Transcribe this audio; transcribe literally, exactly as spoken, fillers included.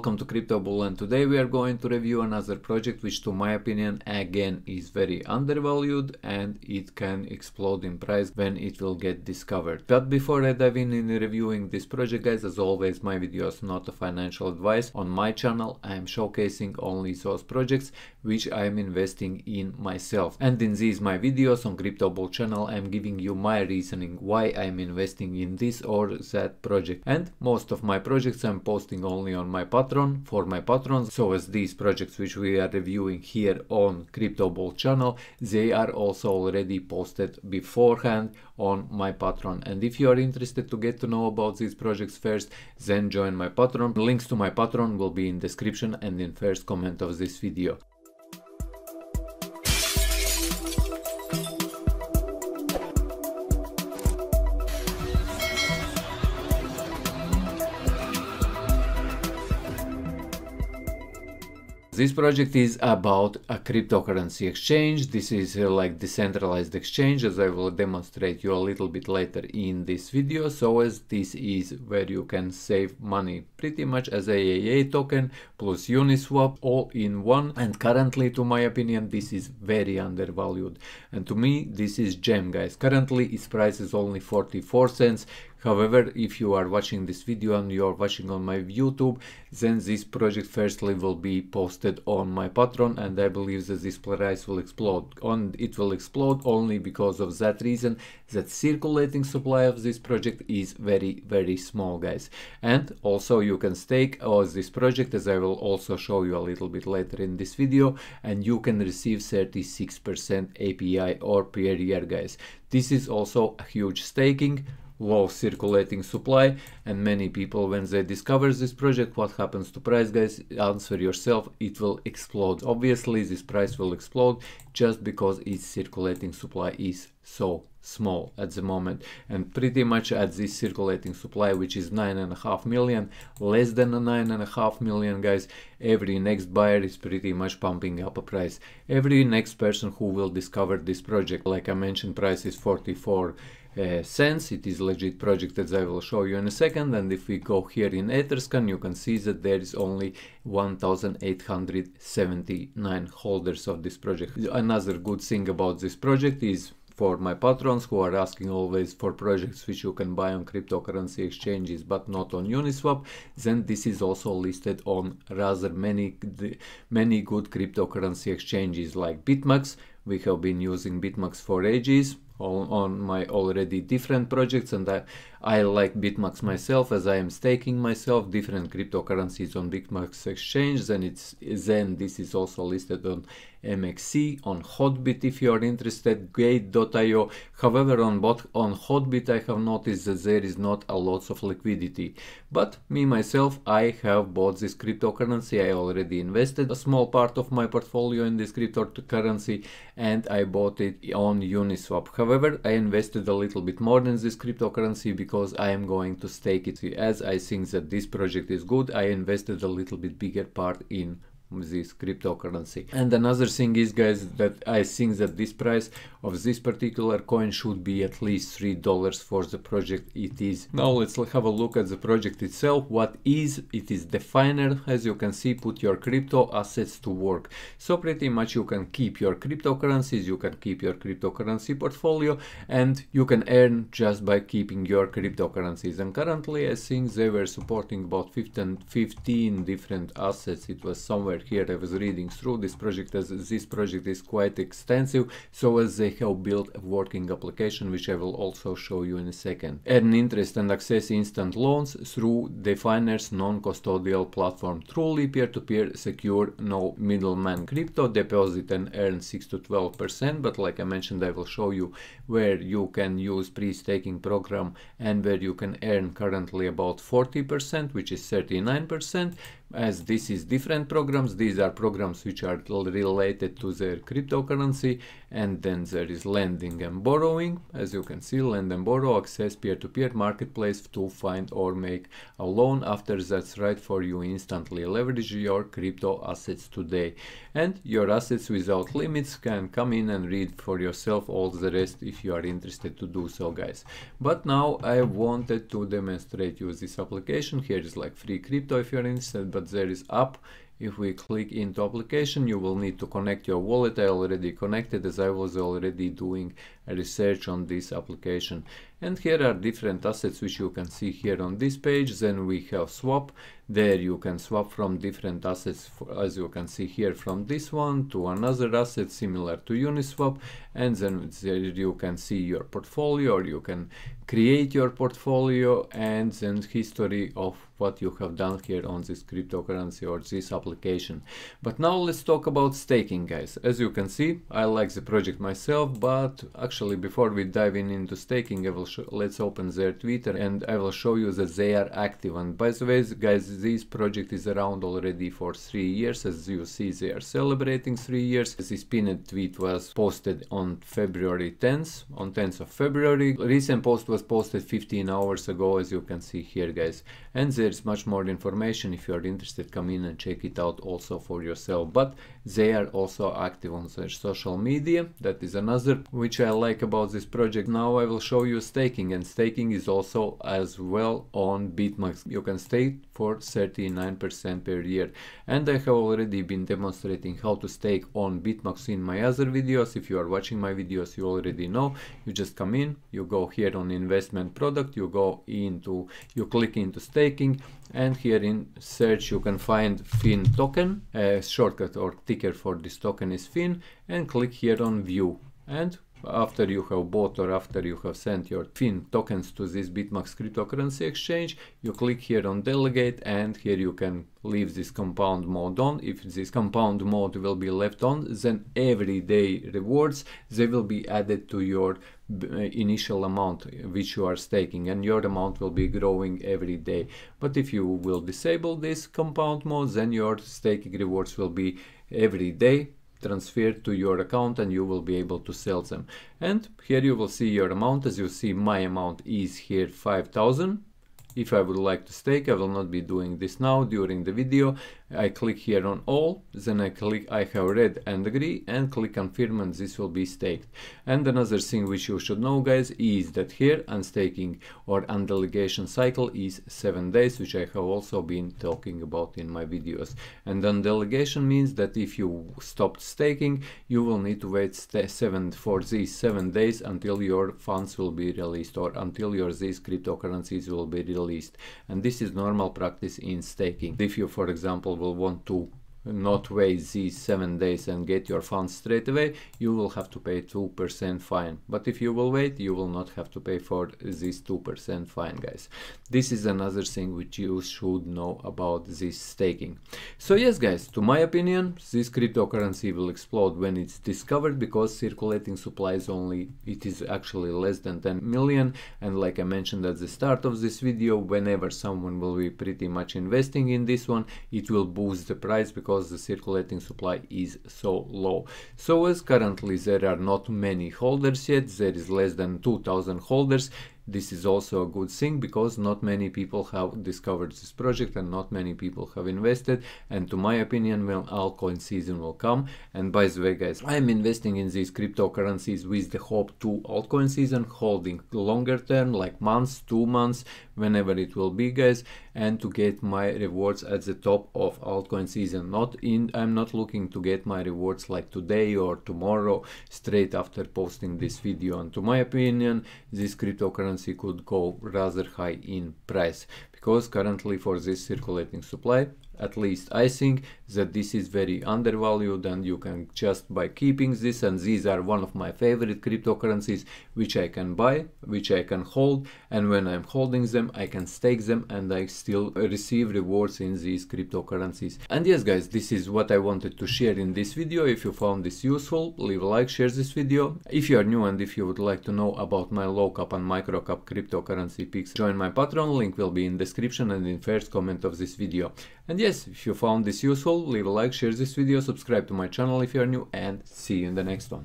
welcome to CryptoBull, and today we are going to review another project which, to my opinion, again is very undervalued and it can explode in price when it will get discovered. But before I dive in in reviewing this project, guys, as always, my videos are not a financial advice. On my channel I am showcasing only those projects which I am investing in myself, and in these my videos on CryptoBull channel I am giving you my reasoning why I am investing in this or that project. And most of my projects I am posting only on my Patreon for my patrons, so as these projects which we are reviewing here on CryptoBull channel, they are also already posted beforehand on my Patreon. And if you are interested to get to know about these projects first, then join my Patreon. Links to my Patreon will be in description and in first comment of this video. This project is about a cryptocurrency exchange. This is uh, like decentralized exchange, as I will demonstrate you a little bit later in this video. So as this is where you can save money pretty much as A A A token plus Uniswap all in one. And currently, to my opinion, this is very undervalued. And to me, this is gem, guys. Currently, its price is only forty-four cents. However, if you are watching this video and you are watching on my YouTube, then this project firstly will be posted on my Patreon, and I believe that this price will explode. On it will explode only because of that reason that circulating supply of this project is very, very small, guys. And also you can stake on this project, as I will also show you a little bit later in this video, and you can receive thirty-six percent A P Y or per year, guys. This is also a huge staking, low circulating supply, and many people, when they discover this project, what happens to price, guys? Answer yourself, it will explode. Obviously this price will explode just because its circulating supply is so small at the moment. And pretty much at this circulating supply, which is nine and a half million, less than a nine and a half million, guys, every next buyer is pretty much pumping up a price. Every next person who will discover this project, like I mentioned, price is forty-four Uh, cents. It is legit project, as I will show you in a second. And if we go here in Etherscan, you can see that there is only one thousand eight hundred seventy-nine holders of this project. Another good thing about this project is, for my patrons who are asking always for projects which you can buy on cryptocurrency exchanges but not on Uniswap, then this is also listed on rather many many good cryptocurrency exchanges like Bitmax. We have been using Bitmax for ages on my already different projects, and I, I like Bitmax myself, as I am staking myself different cryptocurrencies on Bitmax exchange. Then it's then this is also listed on M X C, on Hotbit if you are interested, Gate dot i o. However, on both on Hotbit I have noticed that there is not a lot of liquidity. But me myself, I have bought this cryptocurrency. I already invested a small part of my portfolio in this cryptocurrency, and I bought it on Uniswap. However, I invested a little bit more in this cryptocurrency because I am going to stake it, as I think that this project is good. I invested a little bit bigger part in this cryptocurrency. And another thing is, guys, that I think that this price of this particular coin should be at least three dollars for the project it is. Now let's have a look at the project itself. What is it? Is Definer. As you can see, put your crypto assets to work. So pretty much you can keep your cryptocurrencies, you can keep your cryptocurrency portfolio, and you can earn just by keeping your cryptocurrencies. And currently I think they were supporting about fifteen different assets. It was somewhere here. I was reading through this project, as this project is quite extensive, so as they have built a working application, which I will also show you in a second. Earn interest and access instant loans through Definer's non-custodial platform, truly peer-to-peer, secure, no middleman. Crypto deposit and earn six to twelve percent, but like I mentioned, I will show you where you can use pre-staking program and where you can earn currently about forty percent, which is thirty-nine percent, as this is different programs. programs. These are programs which are related to their cryptocurrency. And then there is lending and borrowing. As you can see, lend and borrow, access peer-to-peer marketplace to find or make a loan. After that's right for you, instantly leverage your crypto assets today. And your assets without limits, can come in and read for yourself all the rest if you are interested to do so, guys. But now I wanted to demonstrate you this application. Here is like free crypto if you're interested, but there is app. If we click into application, you will need to connect your wallet. I already connected as I was already doing research on this application. And here are different assets which you can see here on this page. Then we have swap. There you can swap from different assets, for, as you can see here, from this one to another asset similar to Uniswap. And then there you can see your portfolio, or you can create your portfolio, and then history of what you have done here on this cryptocurrency or this application. But now let's talk about staking, guys. As you can see, I like the project myself, but actually before we dive in into staking, I will let's open their Twitter and I will show you that they are active. And by the way, guys, this project is around already for three years. As you see, they are celebrating three years. This pinned tweet was posted on February tenth, on tenth of February. Recent post was posted fifteen hours ago, as you can see here, guys. And there's much more information. If you are interested, come in and check it out also for yourself. But they are also active on their social media. That is another which I like about this project. Now I will show you staking, and staking is also as well on Bitmax. You can stake for thirty-nine percent per year, and I have already been demonstrating how to stake on Bitmax in my other videos. If you are watching my videos, you already know. You just come in, you go here on investment product, you go into, you click into staking, and here in search you can find FIN token. A shortcut or ticker for this token is FIN, and click here on view. And after you have bought or after you have sent your FIN tokens to this Bitmax cryptocurrency exchange, you click here on delegate, and here you can leave this compound mode on. If this compound mode will be left on, then everyday rewards, they will be added to your initial amount which you are staking, and your amount will be growing every day. But if you will disable this compound mode, then your staking rewards will be every day transferred to your account, and you will be able to sell them. And here you will see your amount. As you see, my amount is here five thousand. If I would like to stake, I will not be doing this now during the video. I click here on all, then I click I have read and agree, and click confirm, and this will be staked. And another thing which you should know, guys, is that here unstaking or undelegation cycle is seven days, which I have also been talking about in my videos. And undelegation means that if you stopped staking, you will need to wait seven for these seven days until your funds will be released, or until your these cryptocurrencies will be released. Released. And this is normal practice in staking. If you, for example, will want to not wait these seven days and get your funds straight away, you will have to pay two percent fine. But if you will wait, you will not have to pay for this two percent fine, guys. This is another thing which you should know about this staking. So yes, guys, to my opinion, this cryptocurrency will explode when it's discovered, because circulating supply is only, it is actually less than ten million. And like I mentioned at the start of this video, whenever someone will be pretty much investing in this one, it will boost the price, because Because the circulating supply is so low. So as currently there are not many holders yet, there is less than two thousand holders. This is also a good thing, because not many people have discovered this project and not many people have invested. And to my opinion, when altcoin season will come, and by the way, guys, I'm investing in these cryptocurrencies with the hope to altcoin season, holding longer term, like months, two months, whenever it will be, guys, and to get my rewards at the top of altcoin season. Not in, I'm not looking to get my rewards like today or tomorrow, straight after posting this video. And to my opinion, this cryptocurrency could go rather high in price, because currently for this circulating supply, at least I think that this is very undervalued, and you can just by keeping this, and these are one of my favorite cryptocurrencies which I can buy, which I can hold, and when I'm holding them, I can stake them, and I still receive rewards in these cryptocurrencies. And yes, guys, this is what I wanted to share in this video. If you found this useful, leave a like, share this video. If you are new and if you would like to know about my low cap and micro cap cryptocurrency picks, join my Patreon, link will be in description and in first comment of this video. And yes, if you found this useful, leave a like, share this video, subscribe to my channel if you are new, and see you in the next one.